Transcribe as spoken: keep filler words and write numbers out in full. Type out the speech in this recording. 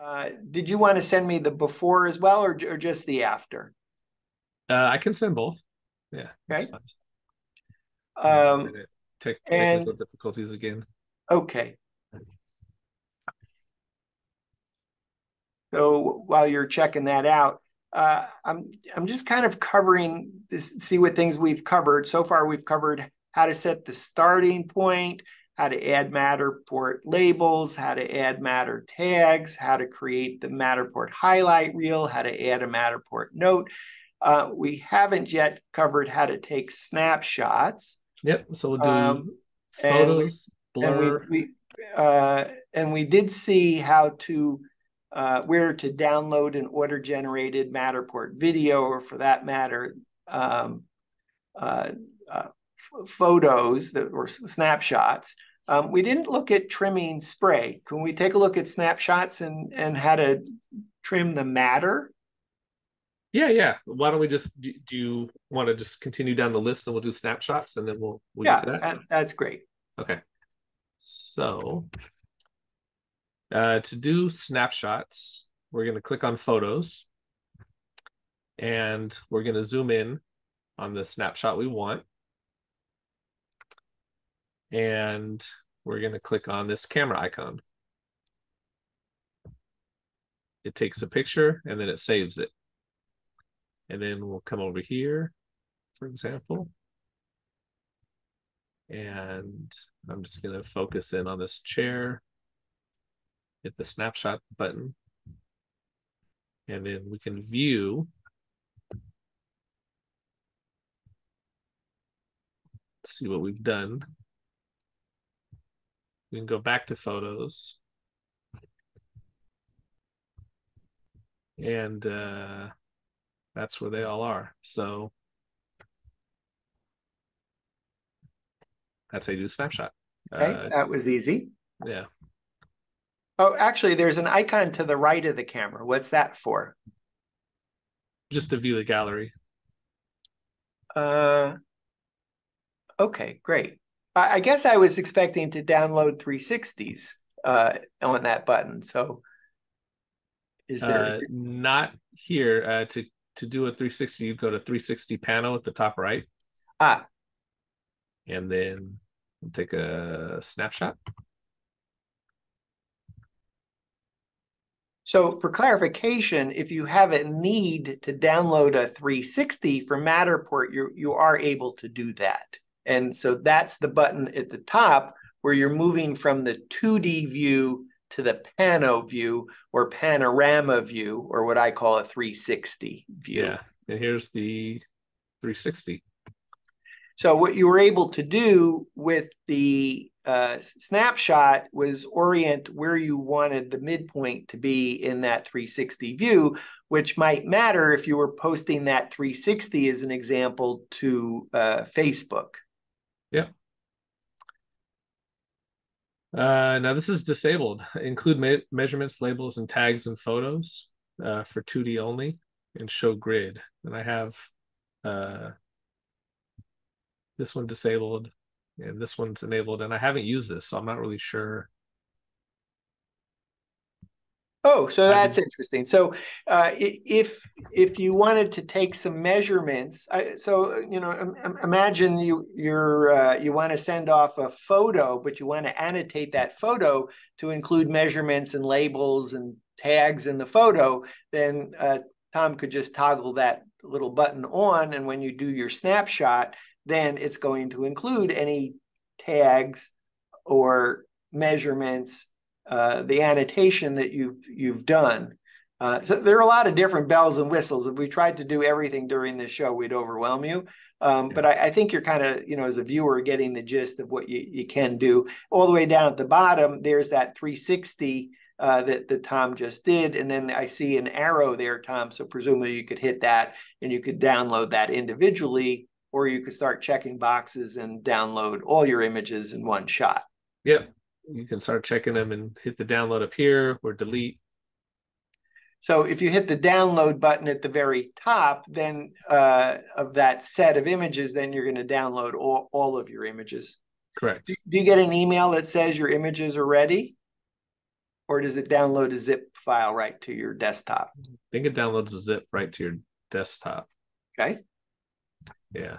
Uh, did you want to send me the before as well, or, or just the after? Uh, I can send both. Yeah. Okay. Um, Te- technical and, difficulties again. Okay. So while you're checking that out, uh, I'm I'm just kind of covering this. See what things we've covered so far. We've covered how to set the starting point, how to add Matterport labels, how to add Matter tags, how to create the Matterport highlight reel, how to add a Matterport note. Uh, we haven't yet covered how to take snapshots. Yep. So we'll do um, photos, and, blur, and we, we uh, and we did see how to uh, where to download an order-generated Matterport video, or for that matter, um, uh, uh, photos that were snapshots. Um, we didn't look at trimming spray. Can we take a look at snapshots and and how to trim the Matter? Yeah, yeah. Why don't we just do, do you want to just continue down the list, and we'll do snapshots, and then we'll, we'll yeah, get to that? that? That's great. Okay. So uh, to do snapshots, we're going to click on photos, and we're going to zoom in on the snapshot we want. And we're going to click on this camera icon. It takes a picture, and then it saves it. And then we'll come over here, for example. And I'm just going to focus in on this chair. Hit the snapshot button. And then we can view see what we've done. We can go back to photos. And uh that's where they all are. So that's how you do a snapshot. Okay, uh, that was easy. Yeah. Oh, actually, there's an icon to the right of the camera. What's that for? Just to view the gallery. Uh, okay, great. I, I guess I was expecting to download three sixties uh, on that button. So is there uh, not here uh, to To do a three sixty, you go to three sixty panel at the top right. Ah. And then we'll take a snapshot. So for clarification, if you have a need to download a three sixty for Matterport, you you are able to do that. And so that's the button at the top where you're moving from the two D view to the pano view, or panorama view, or what I call a three sixty view. Yeah, and here's the three sixty. So what you were able to do with the uh, snapshot was orient where you wanted the midpoint to be in that three sixty view, which might matter if you were posting that three sixty as an example to uh, Facebook. Yeah. Uh, now this is disabled. Include me measurements, labels, and tags in photos uh, for two D only, and show grid. And I have uh, this one disabled, and this one's enabled. And I haven't used this, so I'm not really sure. Oh, so that's interesting. So uh, if if you wanted to take some measurements, I, so you know, imagine you you're uh, you want to send off a photo, but you want to annotate that photo to include measurements and labels and tags in the photo. Then uh, Tom could just toggle that little button on, and when you do your snapshot, then it's going to include any tags or measurements. Uh, the annotation that you've you've done. Uh, so there are a lot of different bells and whistles. If we tried to do everything during this show, we'd overwhelm you. Um, but I, I think you're kind of, you know, as a viewer, getting the gist of what you, you can do. All the way down at the bottom, there's that three sixty uh, that, that Tom just did. And then I see an arrow there, Tom. So presumably you could hit that and you could download that individually, or you could start checking boxes and download all your images in one shot. Yep. Yeah. You can start checking them and hit the download up here or delete. So if you hit the download button at the very top, then uh, of that set of images, then you're going to download all, all of your images. Correct. Do, do you get an email that says your images are ready? Or does it download a zip file right to your desktop. I think it downloads a zip right to your desktop. Okay. Yeah.